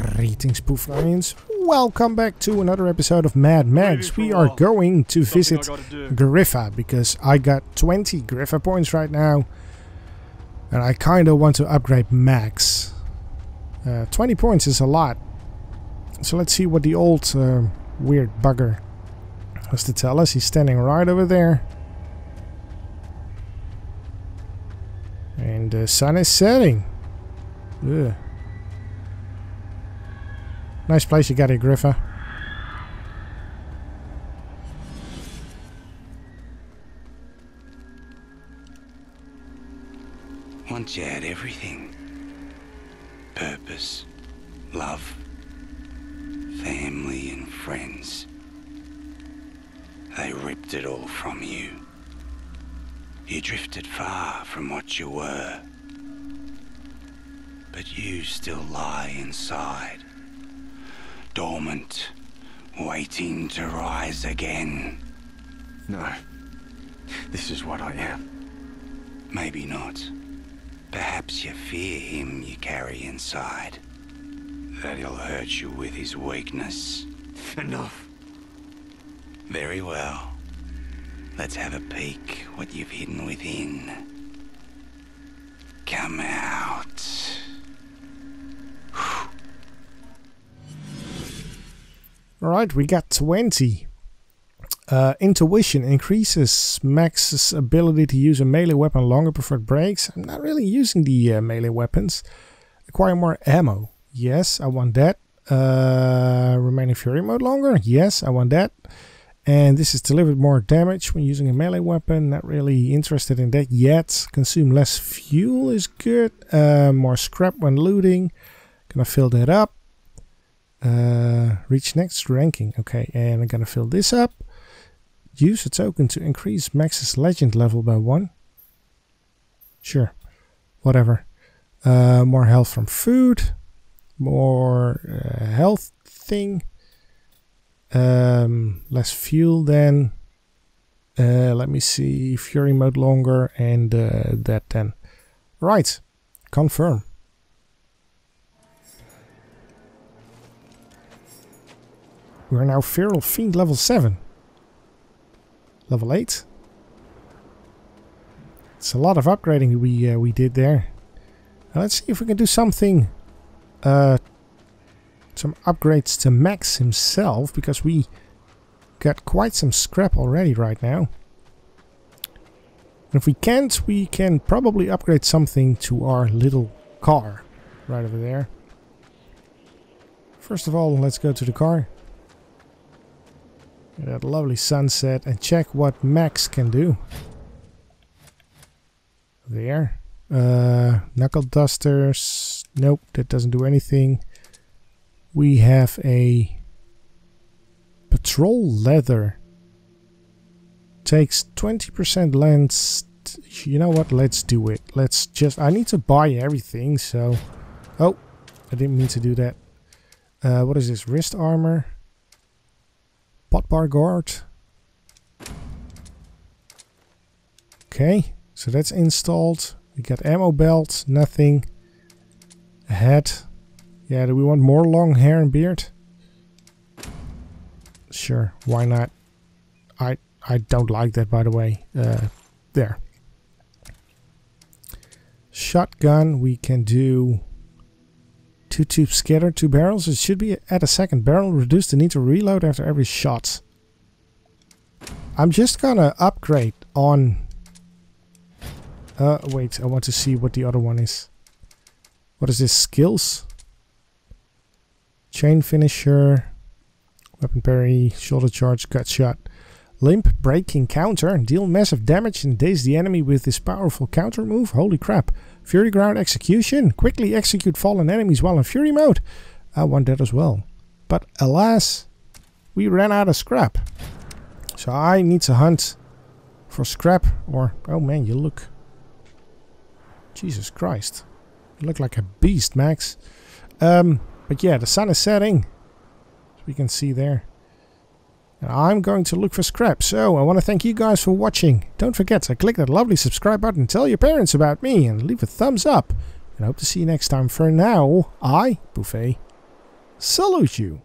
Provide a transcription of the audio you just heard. Greetings, Poof Lions. Welcome back to another episode of Mad Max. We are going to visit Griffa because I got 20 Griffa points right now. And I kind of want to upgrade Max. 20 points is a lot. So let's see what the old weird bugger has to tell us. He's standing right over there. And the sun is setting. Ugh. Nice place you got here, Griffa. Once you had everything. Purpose, love, family and friends. They ripped it all from you. You drifted far from what you were. But you still lie inside. Dormant, waiting to rise again. No, this is what I am. Maybe not. Perhaps you fear him you carry inside. That he'll hurt you with his weakness. Enough. Very well. Let's have a peek what you've hidden within. Come out. Alright, we got 20. Intuition increases Max's ability to use a melee weapon longer, preferred breaks. I'm not really using the melee weapons. Acquire more ammo. Yes, I want that. Remain in fury mode longer. Yes, I want that. And this is delivered more damage when using a melee weapon. Not really interested in that yet. Consume less fuel is good. More scrap when looting. Gonna fill that up. Reach next ranking. Okay, and I'm gonna fill this up. Use a token to increase Max's legend level by 1. Sure, whatever. More health from food. More health thing. Less fuel then. Let me see. Fury mode longer and that then. Right. Confirm. We're now Feral Fiend level 7. Level 8. It's a lot of upgrading we did there. Now let's see if we can do something. Some upgrades to Max himself, because we got quite some scrap already right now. And if we can't, we can probably upgrade something to our little car. Right over there. First of all, let's go to the car. That lovely sunset, and check what Max can do. There. Knuckle dusters. Nope, that doesn't do anything. We have a patrol leather. Takes 20% lens. You know what? Let's do it. Let's just. I need to buy everything, so. Oh, I didn't mean to do that. What is this? Wrist armor. Pot bar guard. Okay, so that's installed. We got ammo belt, nothing. A hat. Yeah, do we want more long hair and beard? Sure, why not? I don't like that, by the way. There. Shotgun, we can do 2 tube scatter, 2 barrels. It should be at a 2nd barrel. Reduce the need to reload after every shot. I'm just gonna upgrade on. Wait, I want to see what the other one is. What is this? Skills? Chain finisher. Weapon parry. Shoulder charge. Gut shot. Limp breaking counter. Deal massive damage and daze the enemy with this powerful counter move. Holy crap. Fury ground execution. Quickly execute fallen enemies while in fury mode. I want that as well. But alas, we ran out of scrap. So I need to hunt for scrap or... Oh man, you look... Jesus Christ. You look like a beast, Max. But yeah, the sun is setting. As we can see there. And I'm going to look for scrap. So I want to thank you guys for watching. Don't forget to click that lovely subscribe button. Tell your parents about me and leave a thumbs up. And I hope to see you next time. For now, I, Poofy. Salute you.